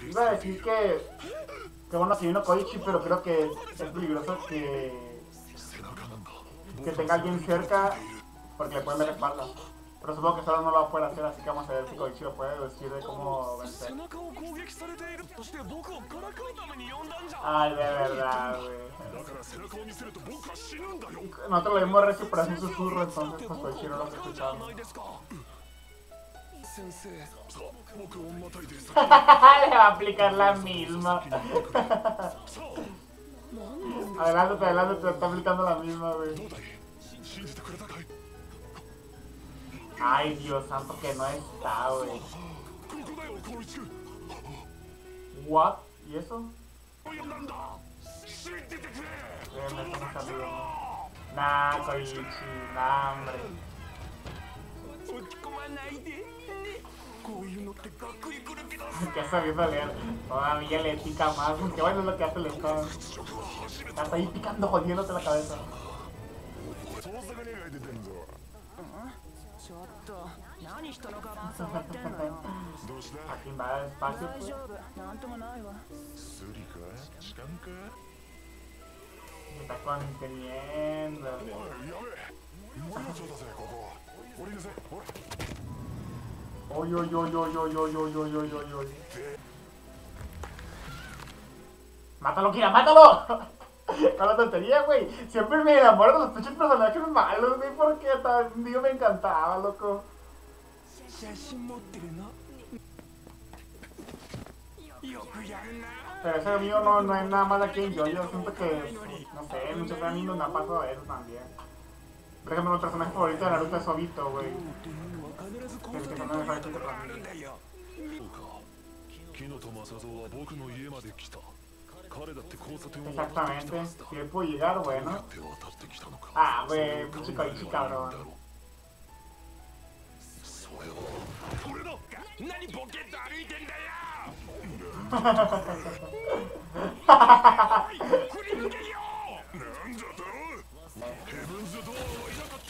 Iba a decir que bueno, si vino Koichi, pero creo que es peligroso que tenga alguien cerca porque le pueden ver la espalda. Pero supongo que solo no lo puede hacer, así que vamos a ver si Koichi lo puede decir de cómo vencer. Ay, de verdad, güey. Nosotros lo vimos recuperar un susurro, entonces pues Koichi no lo escuchamos. Le va a aplicar la misma. Adelántate, adelántate, está aplicando la misma, güey. Ay, Dios santo, que no está, güey. What? ¿Y eso? Nah, Koichi, nah, hombre. Que sabiendo leer. Todavía le pica más, que bueno es lo que hace el estado. Hasta ahí picando, jodiéndote la cabeza. Aquí va despacio, pues. Se está conteniendo. Oy, oy, oy, oy, oy, oy, oy, oy, oy, oy, oy. ¡Mátalo, Kira, mátalo! Con la tontería, güey. Siempre me enamoro de los pinches personajes malos, güey, porque tan Dios me encantaba, loco. Pero ese mío no es nada más aquí en yo siento que, no sé, muchos amigos me han pasado eso también. Por ejemplo, mi personaje favorito de Naruto es Sobito, güey. El que no me falta que exactamente, si él puede llegar, bueno. Ah, güey, chico y chica, cabrón.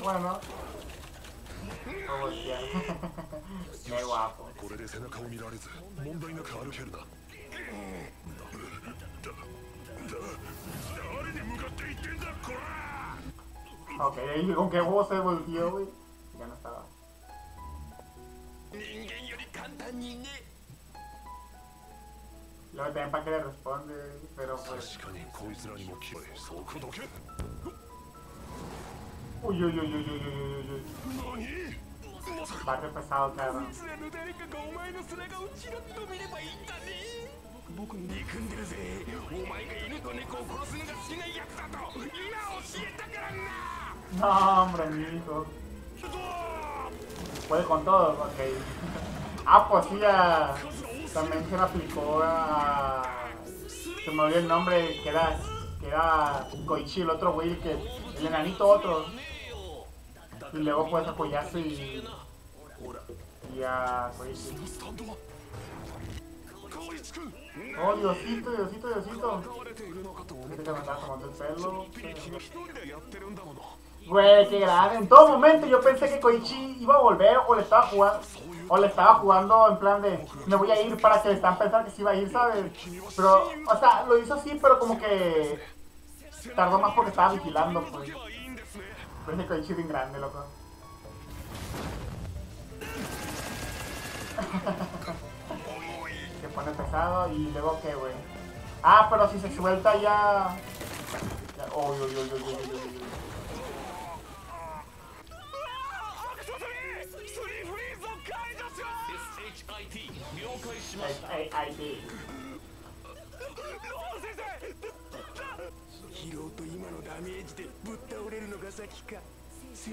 Bueno. Oh, hostia. Qué guapo. Ok, ¿con qué voz se volvió, güey? Ya no estaba. Luego también para que le responde, pero pues... Uy, uy, uy, uy, uy, uy, uy, uy. Va que pesado, cabrón. No, hombre, mi hijo. Puede con todo, ok. Ah, pues sí, ya. También se le aplicó a... Se me olvidó el nombre, que era Koichi, el otro güey, que el enanito otro. Y luego puedes apoyarse y... Y a Koichi. Oh, Diosito, Diosito, Diosito. Este que me estaba tomando el pelo. Güey, qué grave. En todo momento yo pensé que Koichi iba a volver o le estaba jugando en plan de me voy a ir para que le están pensando que se iba a ir, ¿sabes? Pero, o sea, lo hizo así, pero como que tardó más porque estaba vigilando, pues. Pero ese Koichi es bien grande, loco. Se pone pesado y luego qué, güey. Ah, pero si se suelta ya... Uy, uy, uy, uy, uy, uy.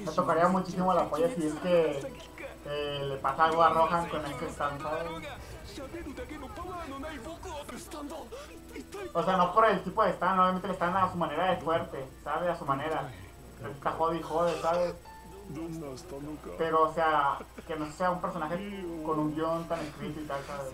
Me tocaría muchísimo la polla si es que le pasa algo a Rohan con este stand, ¿sabes? O sea, no por el tipo de stand, obviamente le están a su manera de fuerte, ¿sabes? A su manera. Está jode y jode, ¿sabes? Pero, o sea, que no sea un personaje con un guión tan escrito y tal, ¿sabes?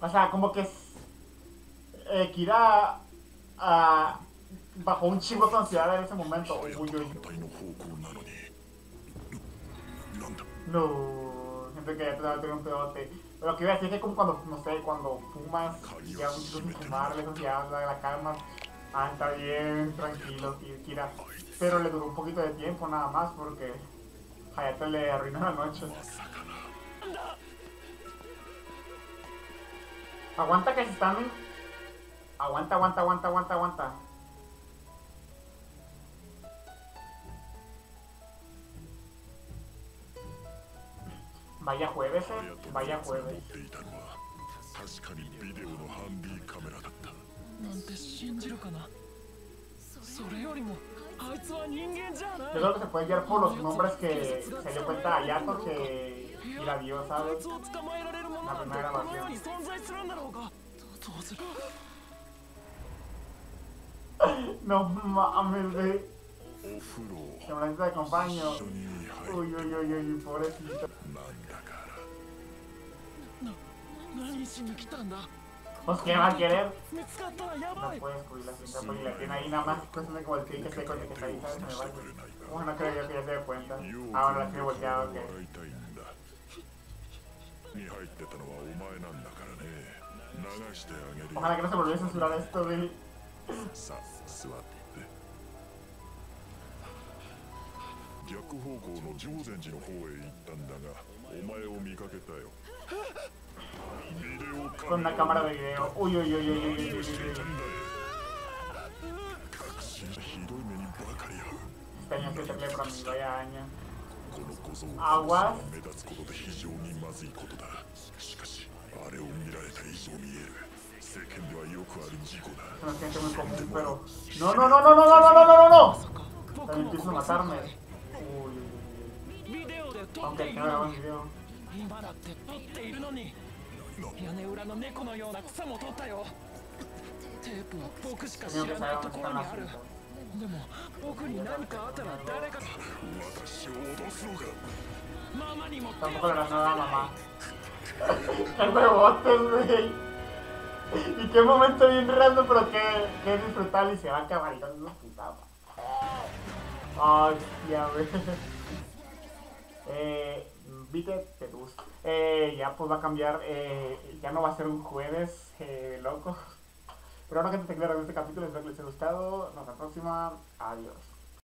O sea, como que Kira bajó un chingo de ansiedad en ese momento. Uy, uy, uy. No, gente que ya te va a tener un pedote. Pero lo que iba a decir es que como cuando, no sé, cuando fumas, ya un chingo sin fumar, la ansiedad, la calma. Ah, está bien, tranquilo, Kira. Pero le duró un poquito de tiempo nada más porque Hayato le arruinó la noche. Aguanta que se están... Aguanta. Vaya jueves, vaya jueves. Yo creo que se puede guiar por los nombres que se dio cuenta Hayato que la vio, ¿sabes? La primera grabación. No mames, güey. Que me la acompaño. Uy, uy, uy, uy, pobrecito. Pues que va a querer. No puede descubrir la cinta porque la tiene ahí nada más. Pues me volteé que se con el que está ahí, ¿sabes? Me vale. Bueno, no creo yo que ya se dé cuenta. Ahora la tiene volteada, ok. Ojalá que no se volviera a censurar esto, güey. Con una cámara de video. Uy, uy, uy, uy, uy, uy, uy. Este año se te para mí, vaya año. Aguas. Se me siente muy común, pero... ¡No, no, no, no, no, no, no, no, no! También empiezo a matarme. Uy. Aunque no grabó un video. Tampoco le harás nada a mamá. ¡Qué rebotes, güey! Y qué momento bien raro, pero qué disfrutar, y se va a acabar y no nos pintaba. Hostia, güey. Vite, te gusta. Ya pues va a cambiar, ya no va a ser un jueves loco. Pero ahora que te aclaro en este capítulo, espero que les haya gustado. Nos vemos la próxima. Adiós.